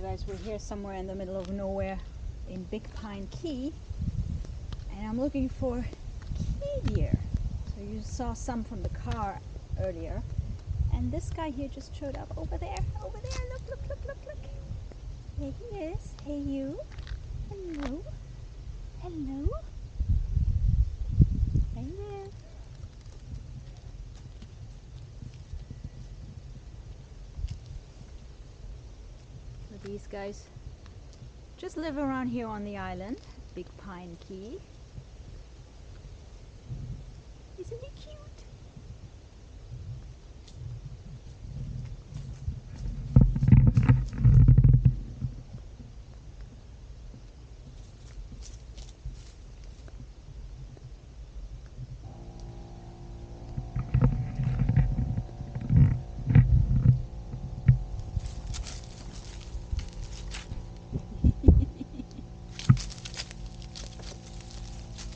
So guys, we're here somewhere in the middle of nowhere in Big Pine Key, and I'm looking for key deer. So you saw some from the car earlier, and this guy here just showed up over there, look. There he is, hey you, hello, hey there. These guys just live around here on the island, Big Pine Key. Isn't he cute?